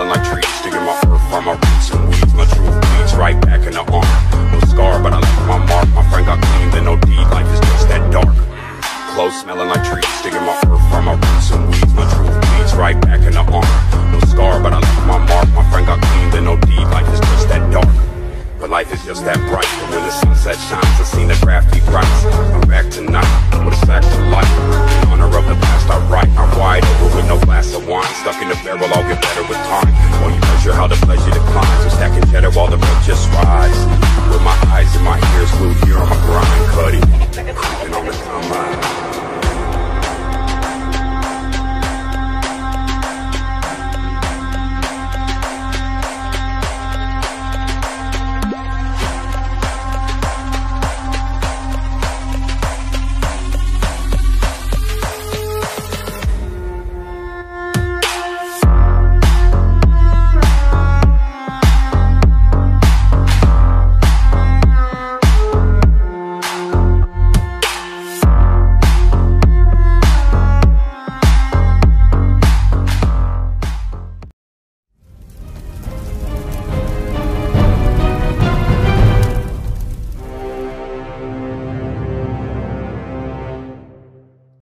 smiling like trees, digging my earth from my roots and weeds. My truth bleeds right back in the arm. No scar, but I left my mark. My friend got clean, then no deed. Life is just that dark. Clothes smelling like trees, digging my earth.